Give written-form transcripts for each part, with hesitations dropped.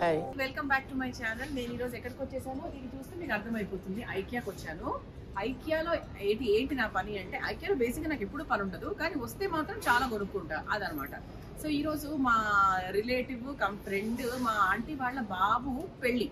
Hi. Welcome back to my channel. నేను ఈ రోజు ఎక్కడికి వచ్చేసాను ఇది చూస్తే మీకు అర్థమైపోతుంది. ఐకియాకి వచ్చాను. ఐకియాలో ఏంటి నా పని అంటే ఐకియాలో బేసిక్గా నాకు ఎప్పుడు పని ఉండదు, కానీ వస్తే మాత్రం చాలా కొనుక్కుంటా అదనమాట. సో ఈరోజు మా రిలేటివ్ కమ్ ఫ్రెండ్ మా ఆంటీ వాళ్ళ బాబు పెళ్ళి,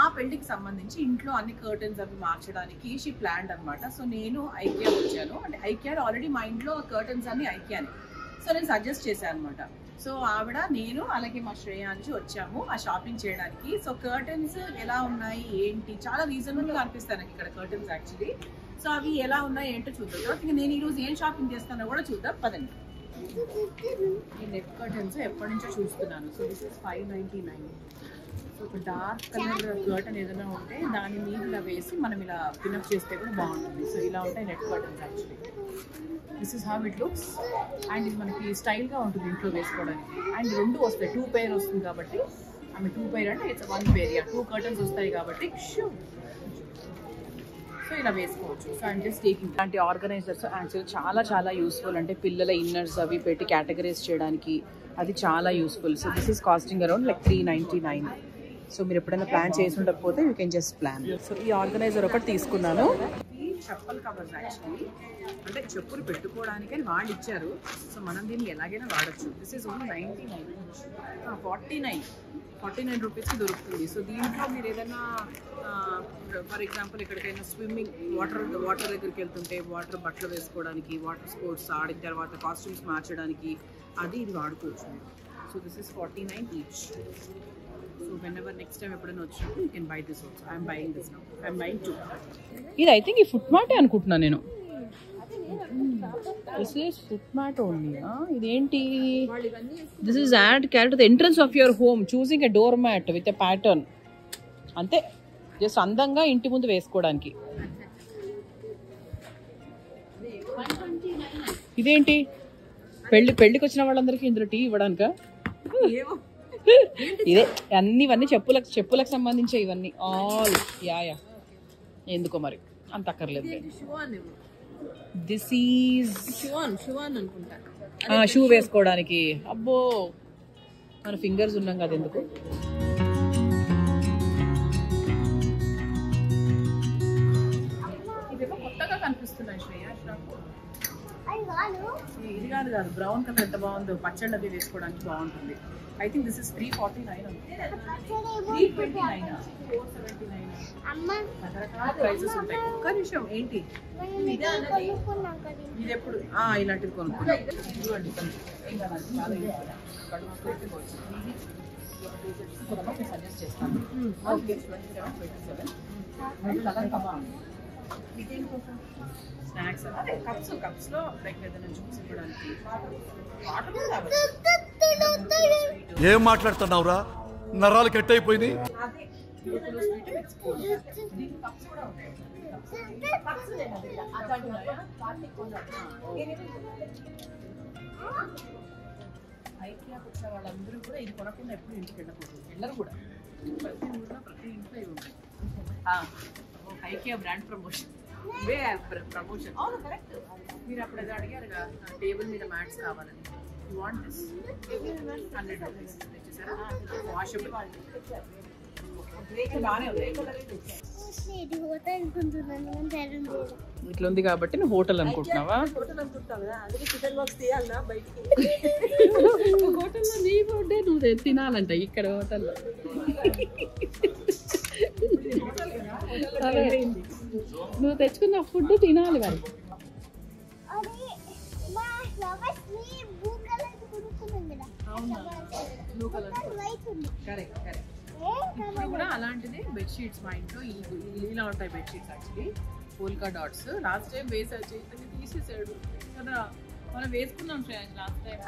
ఆ పెళ్లికి సంబంధించి ఇంట్లో అన్ని కర్టన్స్ అవి మార్చడానికి షీ ప్లాన్ అనమాట. సో నేను ఐకియా వచ్చాను. అంటే ఐకియా ఆల్రెడీ మా ఇంట్లో కర్టన్స్ అన్ని ఐకియాని, సో నేను సజెస్ట్ చేశాను అనమాట. సో ఆవిడ, నేను, అలాగే మా శ్రేయాంశ్ వచ్చాము ఆ షాపింగ్ చేయడానికి. సో కర్టన్స్ ఎలా ఉన్నాయి ఏంటి, చాలా రీజనబుల్గా అనిపిస్తాయి నాకు ఇక్కడ కర్టన్స్ యాక్చువల్లీ. సో అవి ఎలా ఉన్నాయి ఏంటో చూద్దాం. ఇంకా నేను ఈరోజు ఏం షాపింగ్ చేస్తానో కూడా చూద్దాం పదండి. ఈ నెట్ కర్టన్స్ ఎప్పటి నుంచో చూస్తున్నాను. So this is 599. ఒక డార్క్ కలర్ కర్టన్ ఏదైనా ఉంటే దాని మీద ఇలా వేసి మనం ఇలా పిన్అప్ చేస్తే కూడా బాగుంటుంది. సో ఇలా ఉంటాయి net curtains actually. This is how it looks. And ఇది మనకి స్టైల్గా ఉంటుంది ఇంట్లో వేసుకోవడానికి. అండ్ రెండు వస్తాయి, 2 pairs వస్తుంది కాబట్టి, ఆమె 2 pairs అంటే ఇట్స్ 1 pair, 2 curtains వస్తాయి కాబట్టి సో ఇలా వేసుకోవచ్చు. సో ఐమ్ జస్ట్ టేకింగ్ ఇలాంటి ఆర్గనైజర్స్ యాక్చువల్ చాలా యూస్ఫుల్. అంటే పిల్లల ఇన్నర్స్ అవి పెట్టి కేటగరైజ్ చేయడానికి అది చాలా useful. So this is costing around like 399. So మీరు ఎప్పుడైనా ప్లాన్ చేసి ఉండకపోతే you can just plan. So ఈ ఆర్గనైజర్ ఒకటి తీసుకున్నాను. చెప్పుల కవర్స్ యాక్చువల్లీ, అంటే చెప్పులు పెట్టుకోవడానికే వాళ్ళు ఇచ్చారు. సో మనం దీన్ని ఎలాగైనా వాడచ్చు. దిస్ ఈజ్ ఓన్లీ 99, 49 రూపీస్కి దొరుకుతుంది. సో దీంట్లో మీరు ఏదైనా ఫర్ ఎగ్జాంపుల్ ఎక్కడికైనా స్విమ్మింగ్ వాటర్ దగ్గరికి వెళ్తుంటే వాటర్ బట్టలు వేసుకోవడానికి, వాటర్ స్పోర్ట్స్ ఆడిన తర్వాత కాస్ట్యూమ్స్ మార్చడానికి అది ఇది వాడుకోవచ్చు. So this is 49 each. So whenever next time epadana ochina you can buy this also. I am buying this now. I am buying two. Id I think ee foot mat e anukuntunna nenu. This is foot mat only. Id enti? This is add character the entrance of your home choosing a door mat with a pattern. Ante just andanga inti mundu vesukodaniki. Id enti? పెళ్ళికి వచ్చిన వాళ్ళందరికీ ఇందులో tea ఇవ్వడానిక? ఏమో ఇదే అన్నీ చెప్పులకు సంబంధించి ఇవన్నీ all yeah ఎందుకో మరి అంత అక్కర్లేదు. దిస్ ఈజ్ షూ వేసుకోవడానికి. అబ్బో మన ఫింగర్స్ ఉన్నాం కదా ఎందుకు. ఇదేమో కొత్తగా కనిపిస్తున్నాయి శ్రేయాష్ నాకు. ఇది కాదు కాదు, బ్రౌన్ కలర్ ఎంత బాగుందో, పచ్చళ్ళు అవి వేసుకోవడానికి బాగుంటుంది. I think this is 349. 329. 479. Amma. Karakala prices untai. Okka nisham enti. Ida anadi. Ide eppudu aa ilante konukku. Idu andi konchu. Enga nadu chaala idu. Kaduma kote kochu. This is what I suggest chestanu. Okay. 27. Mari color kama. Detail kosam. Snacks ade cups lo like edana juice ikodaniki. Water kuda avadu. ఏం మాట్లాడుతున్నావురా, నరాలు cut అయిపోయింది. ఐకియాకి వచ్చిన వాళ్ళందరూ కూడా ఇది కొనకుండా ఎప్పుడు ఇంటికి వెళ్ళకూడదు. వెళ్ళరు కూడా. ప్రతి ఊళ్ళో ప్రతి ఇంట్లో ఇవి ఉంటాయి. ఐకియా బ్రాండ్ ప్రమోషన్ ప్రమోషన్ అవును కరెక్ట్. మీరు అప్పుడు ఏదో అడిగారు కదా టేబుల్ మీద మ్యాట్స్ కావాలని. You want this? $100. Sir, washable. ఇట్లా ఉంది కాబట్టి నువ్వు హోటల్ అనుకుంటున్నావా? హోటల్ అనుకుంటున్నావు తినాలంట ఇక్కడ హోటల్లో. నువ్వు తెచ్చుకున్న ఫుడ్ తినాలి మరి. ఇప్పుడు కూడా అలాంటిదే బెడ్షీట్స్. మా ఇంట్లో ఇలా ఉంటాయి bedsheets actually, polka dots. Last time వేసాడు తీసేసాడు కదా మనం వేసుకున్నాం లాస్ట్ టైం.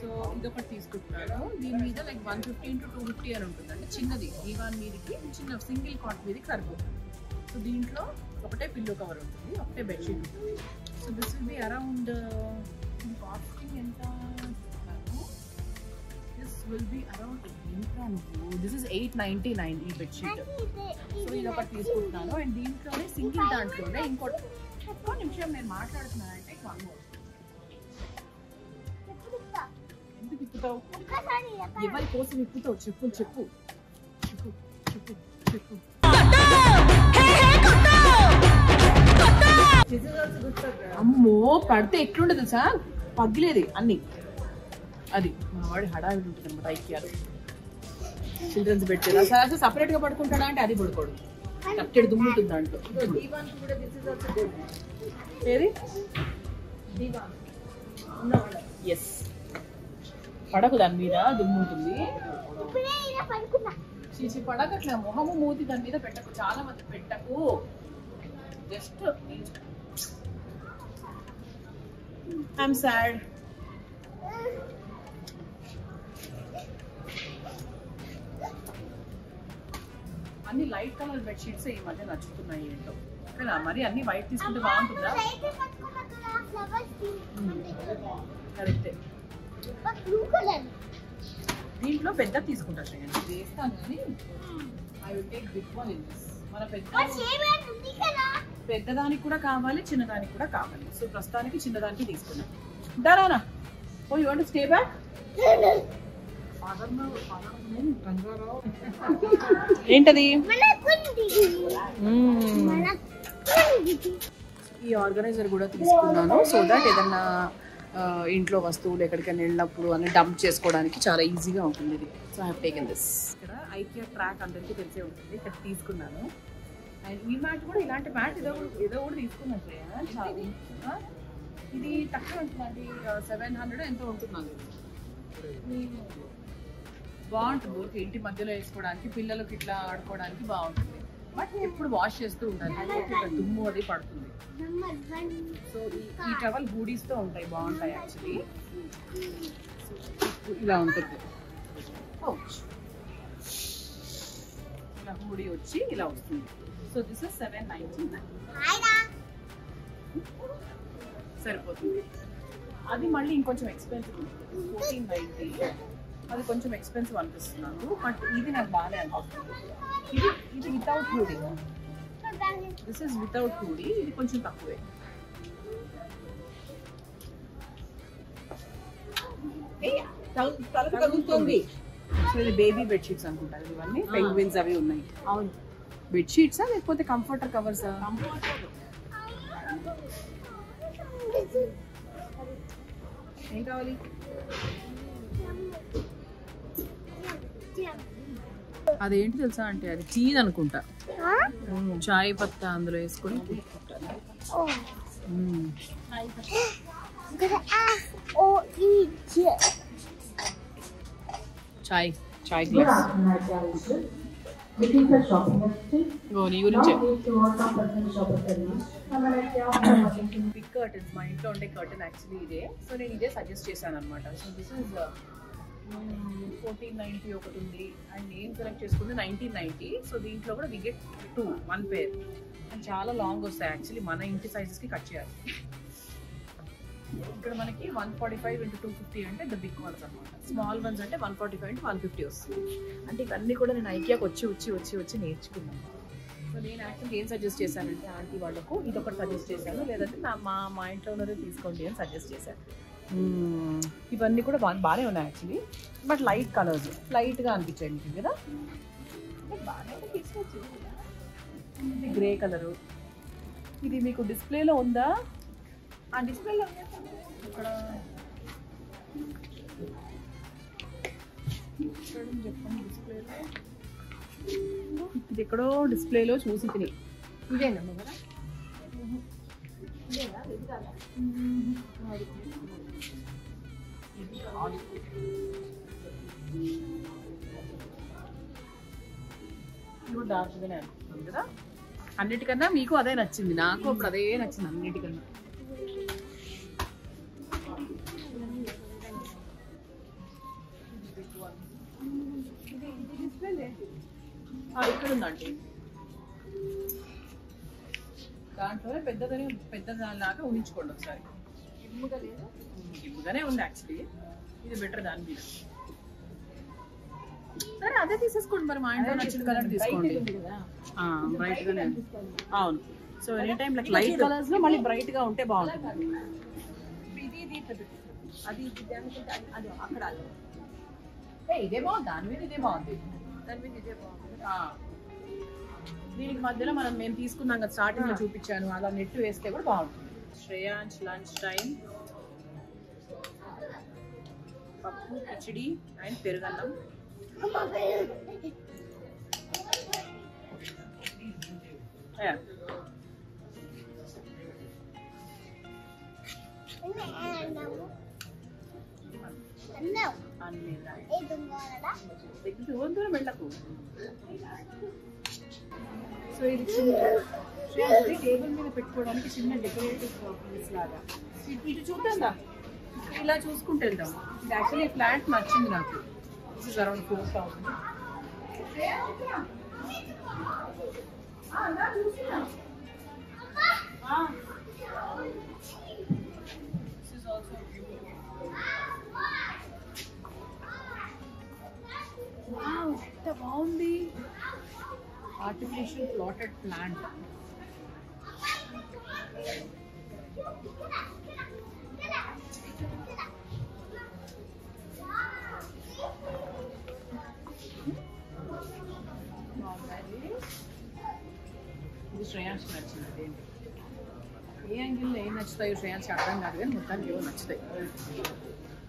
సో ఇంకొకటి తీసుకుంటున్నాను. దీని మీద లైక్ 115 to 250 అని ఉంటుంది. అంటే చిన్నది దీవాన్ మీదకి, చిన్న సింగిల్ కాట్ మీదకి సరిపోతుంది. సో దీంట్లో ఒకటే పిల్లో కవర్ ఉంటుంది, ఒకటే బెడ్షీట్ ఉంటుంది. So this will be around costing ఎంత will be around 890. This is 899 ee bed sheet. So ila part teeskuntunanu and deentlone single daantlone inkoti okka nimisham nenu maatladutunna ante one more. ఎవరి కోసం ఇప్పుతావు చెప్పు చెప్పు చెప్పు చెప్పు చెప్పు అమ్మో పడితే ఎట్లుండదు సార్ పగిలేది అన్ని అది మా వాడి హడావిడి ఉంటుంది అనమాట ఐకియాలో చిల్డ్రన్స్ పెట్టేదా సార్ అసలు సపరేట్ గా పడుకుంటాడా అంటే అది పడుకోడు కట్టెడు దుమ్ము ఉంటుంది దాంట్లో ఏది ఎస్ పడకు దాని మీద దుమ్ము ఉంటుంది చీచి పడకట్లా మొహము మూతి దాని మీద పెట్టకు చాలా మంది పెట్టకు just I'm sad. Any light color bed sheets ee madhya nachutunnayi ento. Kada mari anni white iskunte baaguntunda. Correct. But blue color. Deentlo pedda teeskunta Shreyansh. Vestanu ani I will take this one in this. Mana pedda. But same and undi kada. పెద్ద దానికి కూడా కావాలి చిన్న దానికి కూడా కావాలి so ప్రస్తానికి చిన్న దానికి తీసుకున్నాం దారానా oh you want to stay back ఏంటది ఈ ఆర్గనైజర్ కూడా తీసుకున్నాను సో దట్ ఏదన్నా ఇంట్లో వస్తువులు ఎక్కడికైనా వెళ్ళినప్పుడు అని డంప్ చేసుకోవడానికి చాలా ఈజీగా ఉంటుంది ఇది so I have taken this ఇక్కడ IKEA ట్రాక్ అందరికీ తెలిసే ఉంటుంది ఇక్కడ తీసుకున్నాను ఈ మ్యాట్ కూడా ఇలాంటి మ్యాట్ ఏదో కూడా తీసుకున్నట్టు ఇది తక్కువ ఉంటుంది 700 ఎంతో ఉంటున్నాను బాగుంటుంది ఊరికి ఇంటి మధ్యలో వేసుకోవడానికి పిల్లలకి ఇట్లా ఆడుకోవడానికి బాగుంటుంది బట్ ఎప్పుడు వాష్ చేస్తూ ఉంటాను దుమ్ము అది పడుతుంది సో ఈ టవల్ బూడీస్తో ఉంటాయి బాగుంటాయి యాక్చువల్లీ ఇలా ఉంటుంది ఇలా హూడీ వచ్చి ఇలా వస్తుంది So this is 799. సరిపోతుంది అది మళ్ళీ ఇంకొంచెం ఎక్స్పెన్సివ్ 1490 అది కొంచెం ఎక్స్పెన్సివ్ అనిపిస్తున్నాను బట్ ఇది నాకు బాగానే అనిపిస్తుంది ఇది ఇది without hoodie this is without hoodie ఇది కొంచెం తక్కువే తలుపు తగులుతుంది సో ఇది బేబీ బెడ్షీట్స్ అనుకుంటారు ఇవన్నీ పెంగ్విన్స్ అవి ఉన్నాయి అవును బెడ్ షీట్సా లేకపోతే కంఫర్టర్ కవర్సా ఏం కావాలి అదేంటి తెలుసా అంటే అది టీ అనుకుంటా చాయ్ పత్తా అందులో వేసుకొని చాయ్ చాయ్ glass Looking for shopping assistance. Oh, you will check. Not to work on personal shopping assistance. Some big curtains. My inlo unde curtain actually ide. So nenu ide suggest chesanu anamata. So this is 1490 okati undi and name select chesukunde 1990. So deentlo kuda we get two one pair. And chaala long ostayi actually mana inti sizes ki cut cheyali. ఇక్కడ మనకి 145x250 అంటే the big ones అన్నమాట small ones అంటే 145x150 వస్తుంది అంటే ఇవన్నీ కూడా నేను ఐకియాకి వచ్చి నేర్చుకున్నాను సో నేను యాక్చువల్గా ఏం సజెస్ట్ చేశానంటే ఆంటీ వాళ్ళకు ఇదొకటి సజెస్ట్ చేశాను లేదంటే మా ఇంట్లో ఉన్నది తీసుకోండి అని సజెస్ట్ చేశాను ఇవన్నీ కూడా బాగానే ఉన్నాయి యాక్చువల్లీ బట్ లైట్ కలర్స్ లైట్గా అనిపించాయి కదా బాగానే తీసుకోవచ్చు ఇది గ్రే కలరు ఇది మీకు డిస్ప్లేలో ఉందా ఆ డిస్ప్లేలో ఇక్కడ చెప్పండి డిస్ప్లేలో ఇది ఎక్కడో డిస్ప్లేలో చూసి తిని ఇదేనమ్మా కదా ఇది డార్క్గానే అనుకుంటుంది కదా అన్నిటికన్నా మీకు అదే నచ్చింది నాకు అప్పుడు అదే నచ్చింది అన్నిటికన్నా ఇక్కడ ఉందండి దాంట్లోనే పెద్ద దానిలాగా ఊహించుకోండి ఒకసారి ఇమ్ముగానే ఉంది యాక్చువల్లీ ఇది బెటర్ దాని మీద సరే అదే తీసేసుకోండి మరి మా ఇంట్లో నచ్చిన కలర్ తీసుకోండి బ్రైట్ గానే అవును so any time like light colours లో మళ్ళీ బ్రైట్ గా ఉంటే బాగుంటుంది అది అక్కడ Hey, they bond. They bonded. Then we did starting to channel. Shreyansh lunch time. Pappu khichdi and perigannam. Yeah. No. So it's a table with a pet for one kitchen and decorative this ladder. It's actually a flat matching. This is around 4,000. This is also beautiful. Wow, the boundary artificial plotted plant. This is Shreyansh matching. This angle is Shreyansh matching.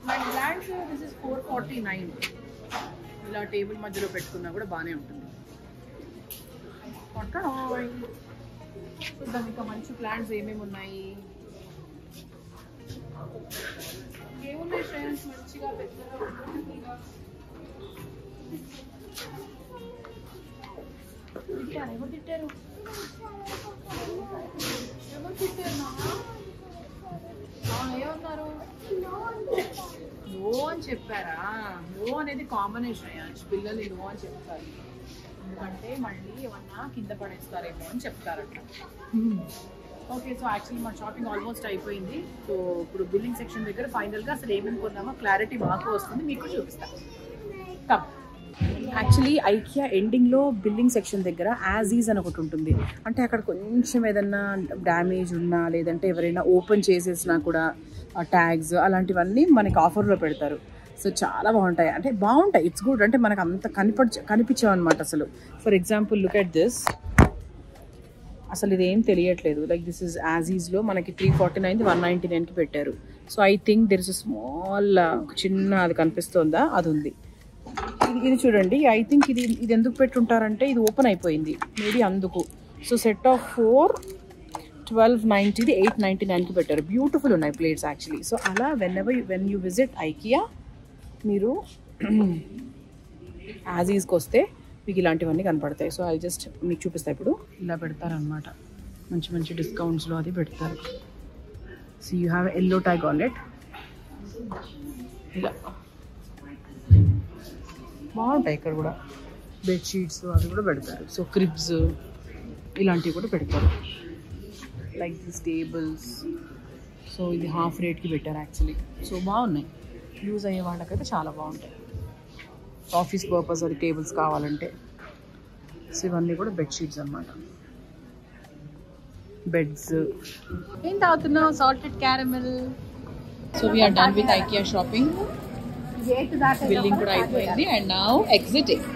My land here, this is 449. Ila table madhyalo pettukunna kuda baane untundi. So danika manchu plants emem unnayi. Em unnai plants manchiga pettuga untundi. No one cheppara. No one is a combination. Pillali no one cheppara. Mante malli evanna kinda padestaremo ani cheptaru. Okay, so actually my shopping almost ayipoyindi. So ipudu billing section daggara final ga asalu em anukunnamo clarity baaga vastundi meeku chupista. Come. Actually IKEA ending lo billing section daggara as is ani okati untundi. Ante akkada koncham edanna damage unna ledante evaraina open chesesna kuda tags alantivanni manaki offer lo pedtaru. So chaala baguntayi ante baguntayi, it's good ante manaku anta kanipicham anamata asalu. For example, look at this. అసలు ఇది ఏం తెలియట్లేదు. Like this is as is లో మనకి 349 199 కి పెట్టారు. So I think there is a small చిన్న అది కనిపిస్తుందా, అది ఉంది. ఇది చూడండి, I think ఇది ఎందుకు పెట్టుంటారంటే ఇది ఓపెన్ అయిపోయింది మేబీ అందుకు. So set of 4 1290 to 899 ki better. Beautiful unai plates actually. So ala whenever when you visit IKEA meeru as is koste meeku ilantivanni kanapadtayi. So I'll just meeku chupistha ipudu ila pedtaru anamata manchi manchi discounts lo adi pedtaru. So you have a yellow tag on it. Ila baantayi ikkada kuda bed sheets lo adi kuda pedtaru. So cribs ilanti kuda pedtaru. Like these tables, so the half rate ki better actually. So baunnayi use ayye vaadakaithe chaala bauntayi office purpose or tables kavalante. So ivanni kuda bed sheets anamata, beds. Em taagutunna salted caramel. So we are done with IKEA shopping. Building kuda ayipoyindi and now exiting.